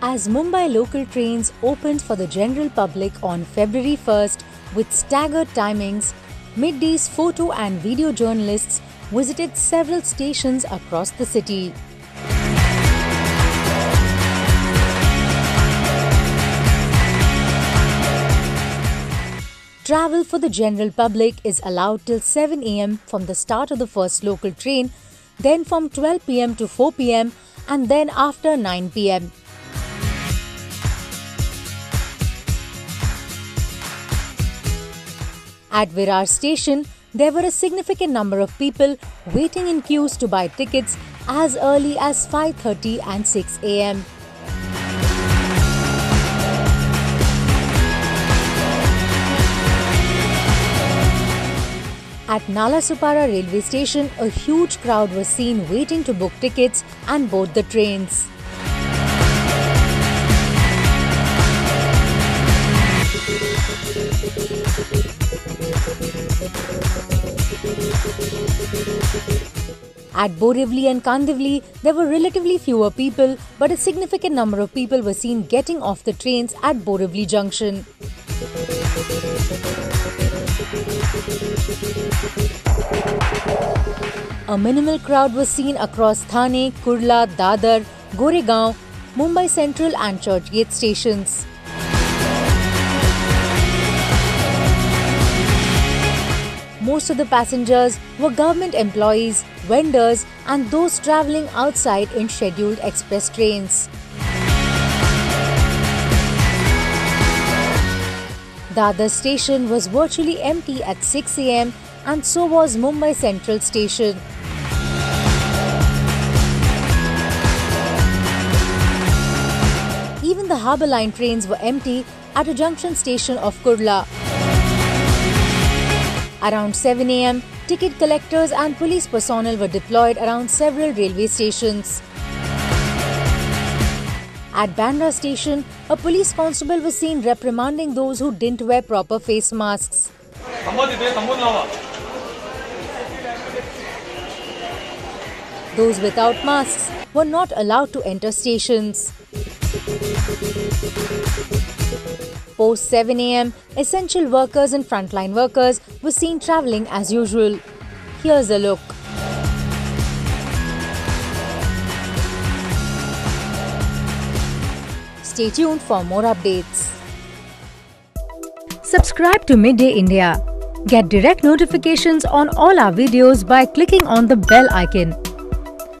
As Mumbai local trains opened for the general public on February 1st with staggered timings, Mid-Day's photo and video journalists visited several stations across the city. Travel for the general public is allowed till 7 am from the start of the first local train, then from 12 pm to 4 pm and then after 9 pm. At Virar station, there were a significant number of people waiting in queues to buy tickets as early as 5:30 and 6 am. At Nalasopara railway station, a huge crowd was seen waiting to book tickets and board the trains. At Borivali and Kandivali, there were relatively fewer people, but a significant number of people were seen getting off the trains at Borivali Junction. A minimal crowd was seen across Thane, Kurla, Dadar, Goregaon, Mumbai Central and Churchgate stations. Most of the passengers were government employees, vendors and those travelling outside in scheduled express trains. Dadar station was virtually empty at 6 am and so was Mumbai Central station. Even the Harbour Line trains were empty at a junction station of Kurla. Around 7 am, ticket collectors and police personnel were deployed around several railway stations. At Bandra station, a police constable was seen reprimanding those who didn't wear proper face masks. Those without masks were not allowed to enter stations. Post 7 am, essential workers and frontline workers were seen travelling as usual. Here's a look. Stay tuned for more updates. Subscribe to Midday India. Get direct notifications on all our videos by clicking on the bell icon.